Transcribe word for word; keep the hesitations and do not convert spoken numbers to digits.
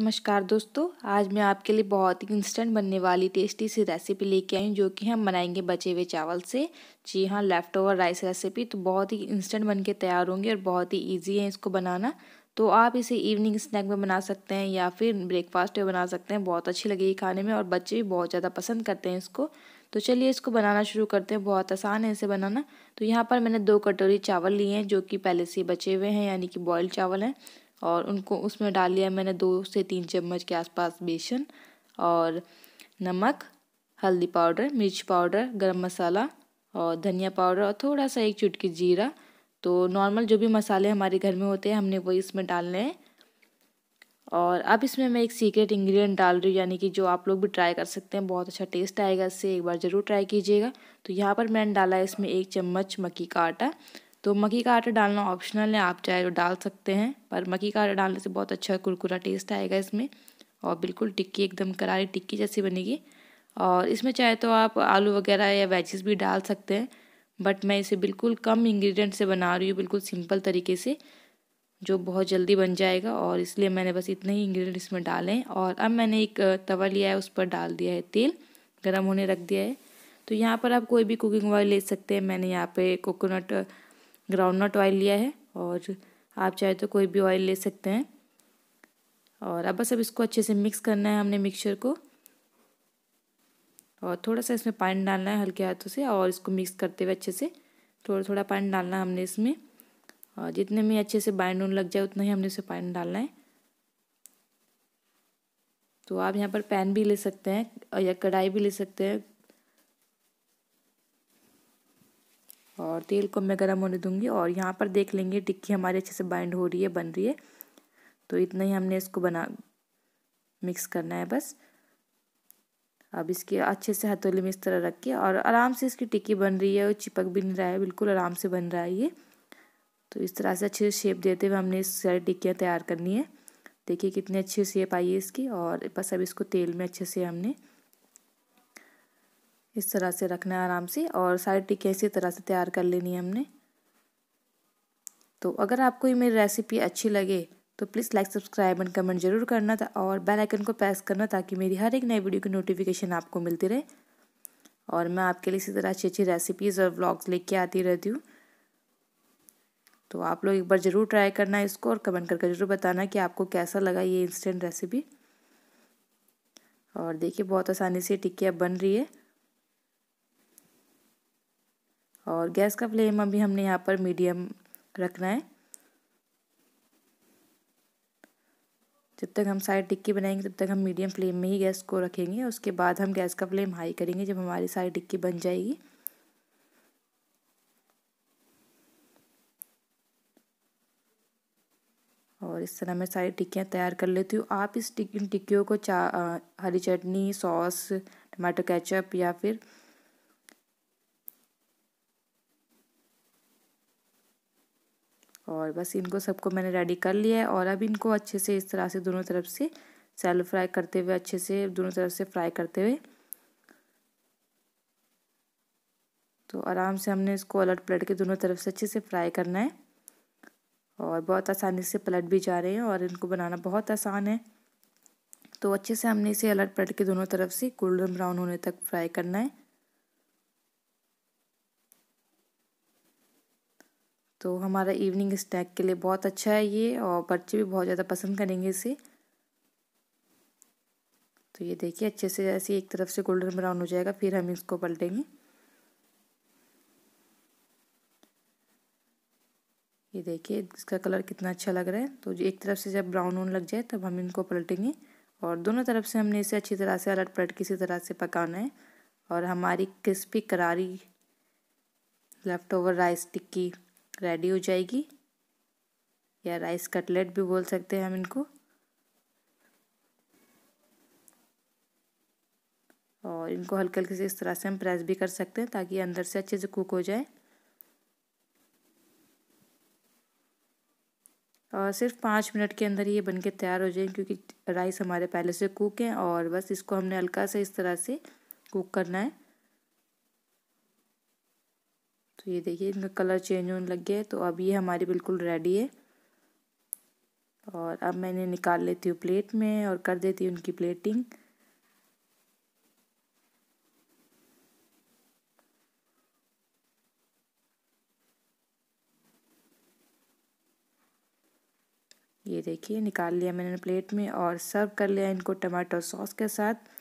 नमस्कार दोस्तों, आज मैं आपके लिए बहुत ही इंस्टेंट बनने वाली टेस्टी सी रेसिपी लेके आई हूँ जो कि हम बनाएंगे बचे हुए चावल से। जी हाँ, लेफ़्ट ओवर राइस रेसिपी तो बहुत ही इंस्टेंट बन के तैयार होंगी और बहुत ही इजी है इसको बनाना। तो आप इसे इवनिंग स्नैक में बना सकते हैं या फिर ब्रेकफास्ट में बना सकते हैं। बहुत अच्छी लगेगी खाने में और बच्चे भी बहुत ज़्यादा पसंद करते हैं इसको। तो चलिए इसको बनाना शुरू करते हैं, बहुत आसान है इसे बनाना। तो यहाँ पर मैंने दो कटोरी चावल लिए हैं जो कि पहले से बचे हुए हैं, यानी कि बॉयल्ड चावल हैं, और उनको उसमें डाल लिया मैंने दो से तीन चम्मच के आसपास बेसन और नमक, हल्दी पाउडर, मिर्च पाउडर, गरम मसाला और धनिया पाउडर और थोड़ा सा एक चुटकी जीरा। तो नॉर्मल जो भी मसाले हमारे घर में होते हैं हमने वही इसमें डालने हैं। और अब इसमें मैं एक सीक्रेट इंग्रेडिएंट डाल रही हूँ, यानी कि जो आप लोग भी ट्राई कर सकते हैं, बहुत अच्छा टेस्ट आएगा इससे, एक बार ज़रूर ट्राई कीजिएगा। तो यहाँ पर मैंने डाला है इसमें एक चम्मच मक्की का आटा। तो मक्की का आटा डालना ऑप्शनल है, आप चाहे तो डाल सकते हैं, पर मक्की का आटा डालने से बहुत अच्छा कुरकुरा टेस्ट आएगा इसमें और बिल्कुल टिक्की, एकदम करारी टिक्की जैसी बनेगी। और इसमें चाहे तो आप आलू वगैरह या वेजेस भी डाल सकते हैं, बट मैं इसे बिल्कुल कम इंग्रेडिएंट से बना रही हूँ, बिल्कुल सिंपल तरीके से, जो बहुत जल्दी बन जाएगा, और इसलिए मैंने बस इतने ही इंग्रेडिएंट इसमें डाले हैं। और अब मैंने एक तवा लिया है, उस पर डाल दिया है तेल, गर्म होने रख दिया है। तो यहाँ पर आप कोई भी कुकिंग ऑयल ले सकते हैं, मैंने यहाँ पर कोकोनट ग्राउंडनट ऑयल लिया है और आप चाहे तो कोई भी ऑयल ले सकते हैं। और अब बस अब इसको अच्छे से मिक्स करना है हमने मिक्सचर को, और थोड़ा सा इसमें पानी डालना है हल्के हाथों से, और इसको मिक्स करते हुए अच्छे से थोड़ा थोड़ा पानी डालना है हमने इसमें, और जितने में अच्छे से बाइंड होने लग जाए उतना ही हमने इसमें पानी डालना है। तो आप यहाँ पर पैन भी ले सकते हैं या कढ़ाई भी ले सकते हैं, और तेल को मैं गर्म होने दूंगी। और यहाँ पर देख लेंगे टिक्की हमारी अच्छे से बाइंड हो रही है, बन रही है। तो इतना ही हमने इसको बना मिक्स करना है बस। अब इसके अच्छे से हथौली में इस तरह रख के, और आराम से इसकी टिक्की बन रही है और चिपक भी नहीं रहा है, बिल्कुल आराम से बन रहा है ये। तो इस तरह से अच्छे से शेप देते हुए हमने इस सारी टिक्कियाँ तैयार करनी है। देखिए कितनी अच्छी शेप आई है इसकी। और बस अब इसको तेल में अच्छे से हमने इस तरह से रखना है आराम से, और सारी टिक्कियाँ इसी तरह से तैयार कर लेनी है हमने। तो अगर आपको ये मेरी रेसिपी अच्छी लगे तो please like, subscribe and comment जरूर करना था, और बेल आइकन को प्रेस करना ताकि मेरी हर एक नई वीडियो की नोटिफिकेशन आपको मिलती रहे। और मैं आपके लिए इसी तरह अच्छी अच्छी रेसिपीज़ और व्लॉग्स लेके आती रहती हूँ। तो आप लोग एक बार ज़रूर ट्राई करना इसको, और कमेंट करके जरूर बताना कि आपको कैसा लगा ये इंस्टेंट रेसिपी। और देखिए बहुत आसानी से टिक्कियाँ बन रही है। और गैस का फ्लेम अभी हमने यहाँ पर मीडियम रखना है। जब तक हम सारी टिक्की बनाएंगे तब तक हम मीडियम फ्लेम में ही गैस को रखेंगे, और उसके बाद हम गैस का फ्लेम हाई करेंगे जब हमारी सारी टिक्की बन जाएगी। और इस तरह मैं सारी टिक्कियाँ तैयार कर लेती हूँ। आप इस इन टिक्कियों को चा हरी चटनी, सॉस, टमाटो केचप या फिर और बस इनको सबको मैंने रेडी कर लिया है। और अब इनको अच्छे से इस तरह से दोनों तरफ से सैलो फ्राई करते हुए, अच्छे से दोनों तरफ से फ्राई करते हुए, तो आराम से हमने इसको पलट पलट के दोनों तरफ से अच्छे से फ्राई करना है। और बहुत आसानी से पलट भी जा रहे हैं, और इनको बनाना बहुत आसान है। तो अच्छे से हमने इसे पलट पलट के दोनों तरफ से गोल्डन ब्राउन होने तक फ्राई करना है। तो हमारा इवनिंग स्नैक के लिए बहुत अच्छा है ये, और बच्चे भी बहुत ज़्यादा पसंद करेंगे इसे। तो ये देखिए अच्छे से ऐसे एक तरफ से गोल्डन ब्राउन हो जाएगा, फिर हम इसको पलटेंगे। ये देखिए इसका कलर कितना अच्छा लग रहा है। तो एक तरफ से जब ब्राउन होने लग जाए तब हम इनको पलटेंगे, और दोनों तरफ से हमने इसे अच्छी तरह से अलट पलट के इसी तरह से पकाना है। और हमारी क्रिस्पी करारी leftover rice tikki ready हो जाएगी, या राइस कटलेट भी बोल सकते हैं हम इनको। और इनको हल्के हल्के से इस तरह से हम प्रेस भी कर सकते हैं ताकि अंदर से अच्छे से कुक हो जाए। और सिर्फ पाँच मिनट के अंदर ये बनके तैयार हो जाएंगे, क्योंकि राइस हमारे पहले से कुक हैं। और बस इसको हमने हल्का से इस तरह से कुक करना है। तो ये देखिए इनका कलर चेंज होने लग गया है। तो अब ये हमारी बिल्कुल रेडी है। और अब मैंने निकाल लेती हूँ प्लेट में और कर देती हूँ उनकी प्लेटिंग। ये देखिए निकाल लिया मैंने प्लेट में और सर्व कर लिया इनको टमाटो सॉस के साथ।